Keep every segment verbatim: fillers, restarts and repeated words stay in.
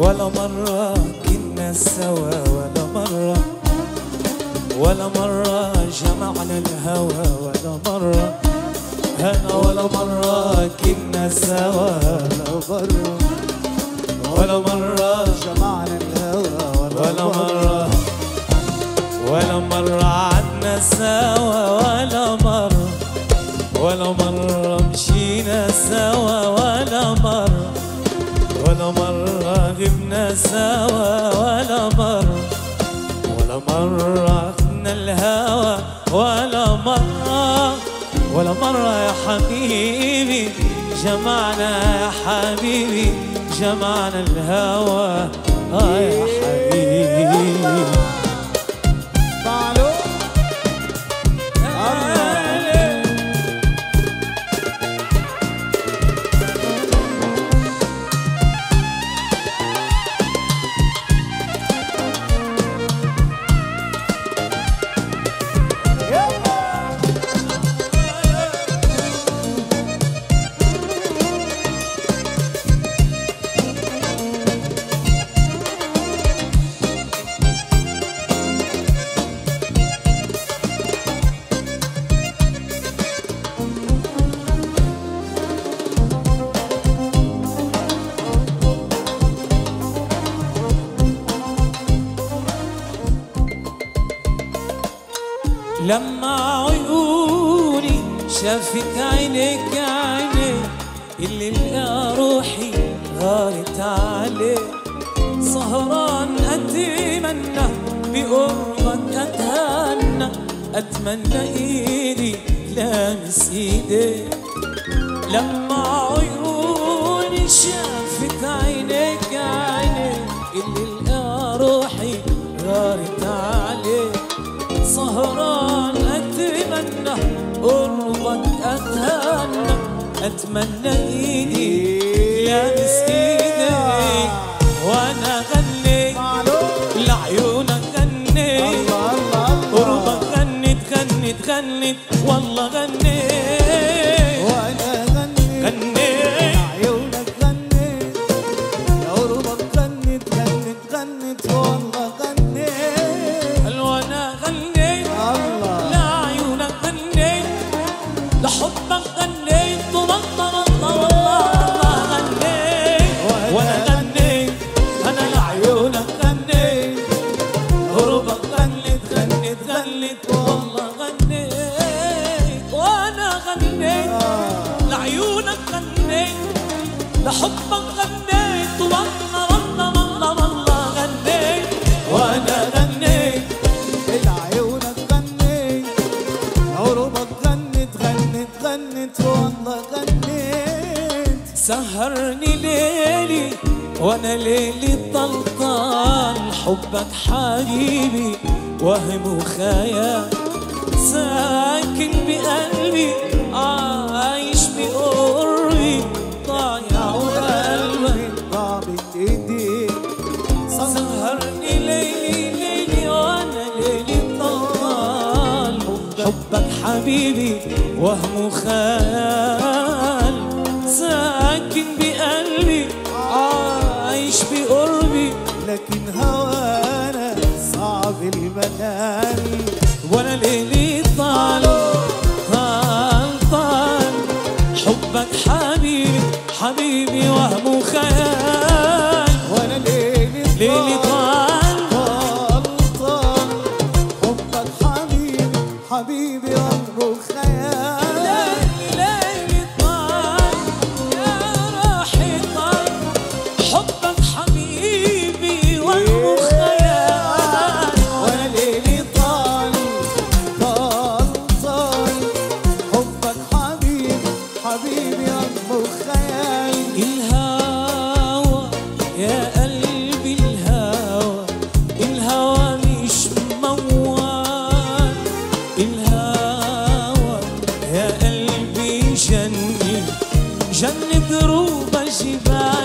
ولا مرة كنا سوا، ولا مرة ولا مرة جمعنا الهوى، ولا مرة أنا ولا مرة كنا سوا، ولا مرة ولا مرة جمعنا الهوى، ولا مرة ولا مرة عدنا سوا، ولا مرة ولا مرة مشينا سوا، ولا مرة ولا مرة غبنا سوا، ولا مرة ولا مرة خدنا الهوى، ولا مرة ولا مرة يا حبيبي جمعنا، يا حبيبي جمعنا الهوى، آه يا حبيبي. لما عيوني شافت عينيك عينيك اللي لقى روحي غارت عليه، سهران اتمنى بقربك اتهنى، اتمنى ايدي لامس ايديك. لما عيوني شافت عينيك عينيك اللي لقى روحي غارت عليه، سهران اتمنى قربك اتهنى، اتمنى ايدي لامس ايديك، وانا غنيت لعيونك، غنيت قربك، غنيت غنيت غنيت والله غنيت، وانا غنيت غنيت لعيونك، غنيت قربك، غنيت غنيت غنيت والله غنيت، وانا غنيت لحبك، غنيت تبطل الله والله غنيت، وانا غنيت انا لعيونك، غنيت غربك، غنيت غنيت غنيت والله غنيت، وانا غنيت لعيونك، غنيت لحبك، غنيت تبطل الله والله والله غنيت، وانا غنيت لعيونك، غنيت غربك، غنيت غنيت غنيت والله غنيت. سهرني ليلي وانا ليلي طلطان، حبك حبيبي وهم وخيال، ساكن بقلبي عايش بقربي، ضايع وقلبي ضابط ايديك. سهرني ليلي ليلي وانا ليلي طلطان، حبك حبيبي وهم خيال، ساكن بقلبي عايش بقربي، لكن هوانا صعب البلان، وانا ليلي طال طال طال، حبك حبيبي حبيبي وهم خيال، وانا ليلي ليلي طال طال طال، حبك حبيبي حبيبي وهم خيال، يا قلبي جني جنة دروب الجبال.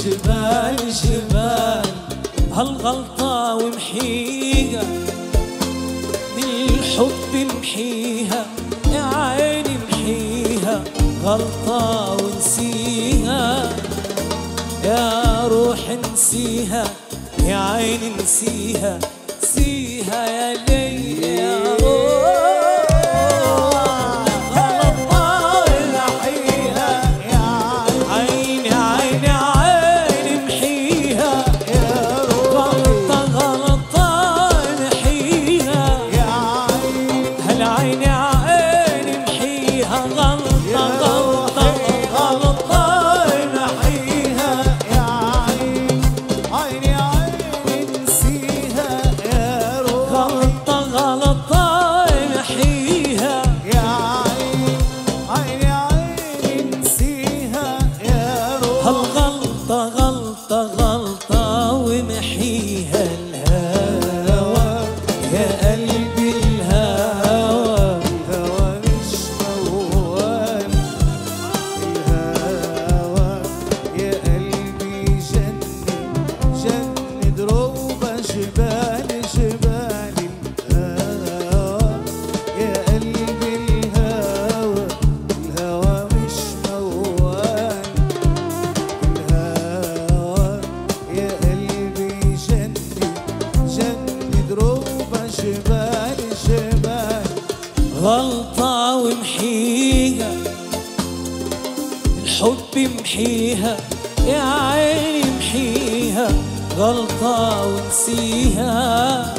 جبال جبال هالغلطة ومحيها، بالحب محيها يا عيني محيها، غلطة ونسيها يا روح نسيها يا عيني نسيها، نسيها يا ليل يا غلطة ومحيها، الحب محيها يا عيني محيها، غلطة ونسيها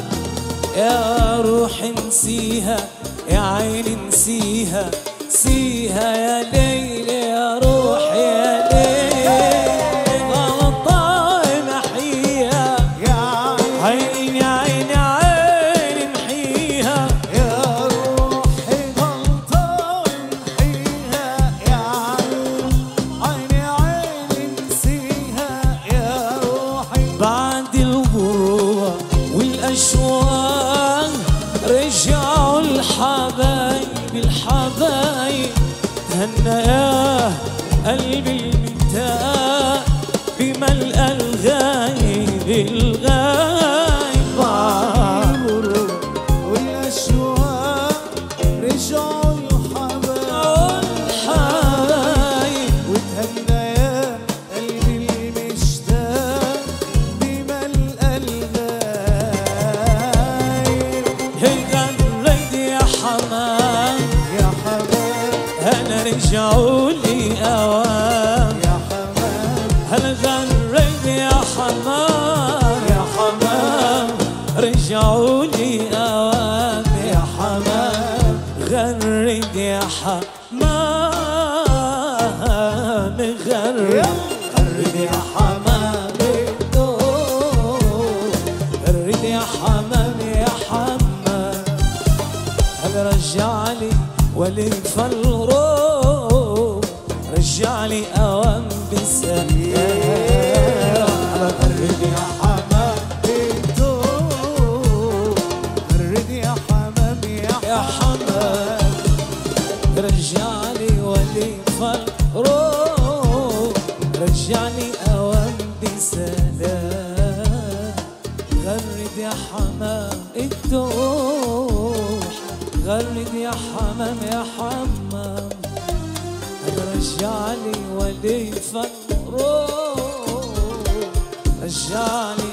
يا روح نسيها يا عيني نسيها، نسيها يا ليل يا روح يا ليل، غلطة محيها يا عيني عيني أشواق رجعوا الحبايب الحبايب، هنا يا قلبي المتاع بملأ الغايب الغايب، عمرو والأشواق رجعوا الحبايب الحبايب، وتهنى يا قلبي المشتاق بملأ الغايب. رجعوا لي أوام يا حمام، هل غرب يا حمام يا حمام، رجعوا لي أوام يا حمام، غرب يا حمام غرب يا حمام غرب يا حمام يا حمام، هل رجع لي وللفرق رجع لي أوام بالسماء، غرد يا حمام بالدور، غرد يا حمام يا حمام، رجع لي ولي فرق رجع لي أوام بسلام، غرد يا حمام الدور، غرد يا حمام يا حمام، رجع لي ولي فقره رجع لي